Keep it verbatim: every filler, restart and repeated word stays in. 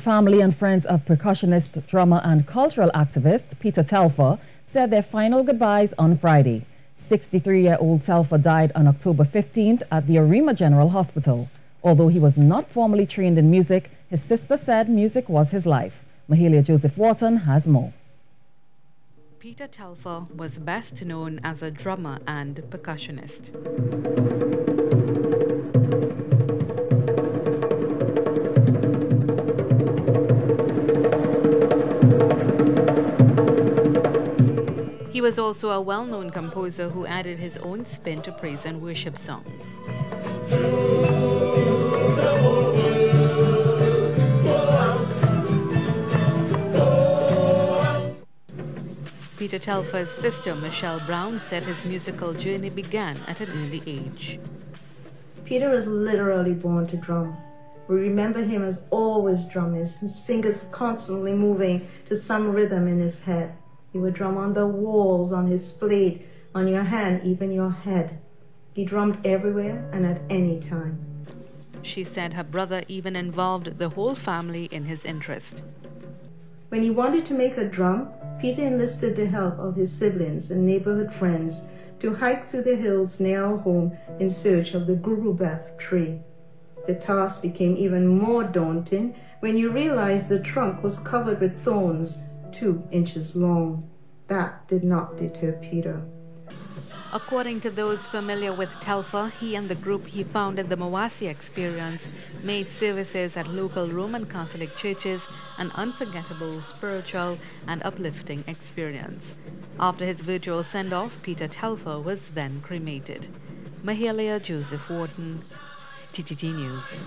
Family and friends of percussionist, drummer and cultural activist Peter Telfer said their final goodbyes on Friday. sixty-three-year-old Telfer died on October fifteenth at the Arima General Hospital. Although he was not formally trained in music, his sister said music was his life. Mahalia Joseph-Wharton has more. Peter Telfer was best known as a drummer and percussionist. He was also a well-known composer who added his own spin to praise and worship songs. Peter Telfer's sister, Michelle Brown, said his musical journey began at an early age. Peter was literally born to drum. We remember him as always drumming, his fingers constantly moving to some rhythm in his head. He would drum on the walls, on his plate, on your hand, even your head. He drummed everywhere and at any time. She said her brother even involved the whole family in his interest. When he wanted to make a drum, Peter enlisted the help of his siblings and neighborhood friends to hike through the hills near our home in search of the Gurubath tree. The task became even more daunting when you realized the trunk was covered with thorns two inches long. That did not deter Peter. According to those familiar with Telfer, he and the group he founded, the Mawasi Experience, made services at local Roman Catholic churches an unforgettable spiritual and uplifting experience. After his virtual send-off, Peter Telfer was then cremated. Mahalia Joseph-Wharton, T T T News.